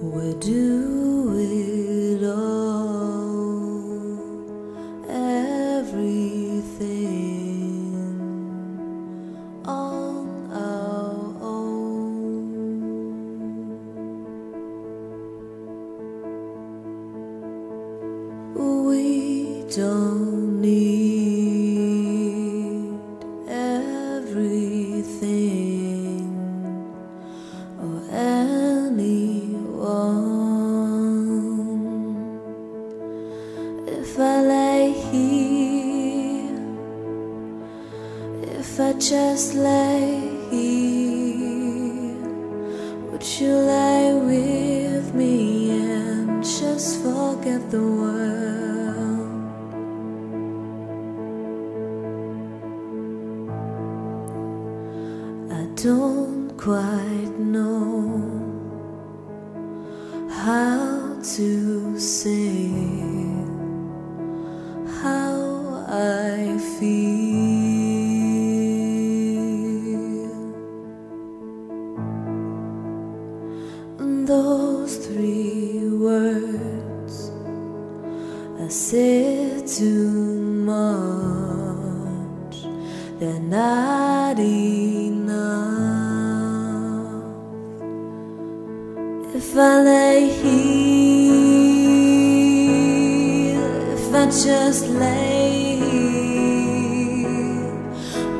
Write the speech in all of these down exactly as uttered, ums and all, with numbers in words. We'll do it all, everything on our own. We don't need everything or anything. If I lay here, if I just lay here, would you lay with me and just forget the world? I don't quite know how to say how I feel. And those three words I said too much, they're not enough. If I lay here, if I just lay here,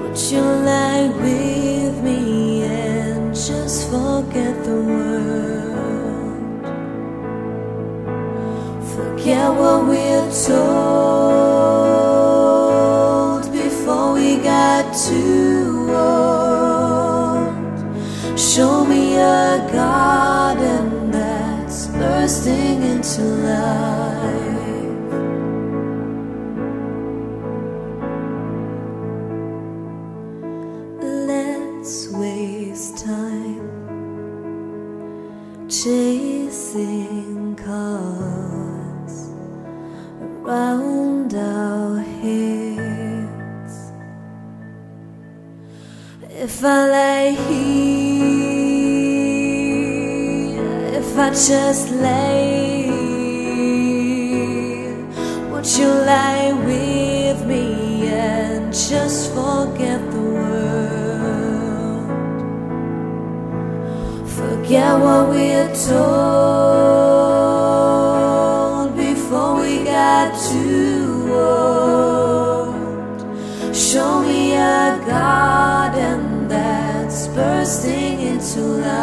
would you lie with me and just forget the world? Forget what we're told before we got too old. Show me a God bursting into life. Let's waste time chasing cars around our heads. If I lay here, if I just lay, would you lie with me and just forget the world? Forget what we're told before we got too old. Show me a garden that's bursting into life.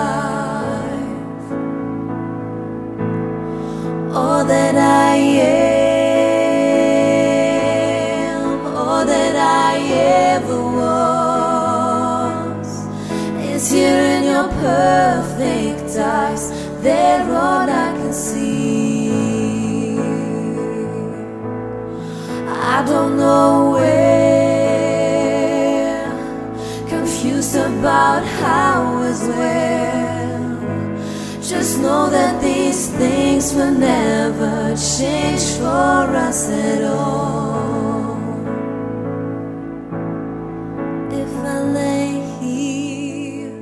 All that I am, all that I ever was, is here in your perfect eyes. They're all I can see. I don't know where, confused about how is where. Just know that these things will never change for us at all. If I lay here,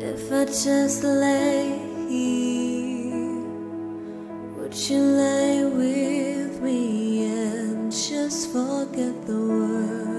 if I just lay here, would you lay with me and just forget the world?